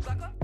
Sucker.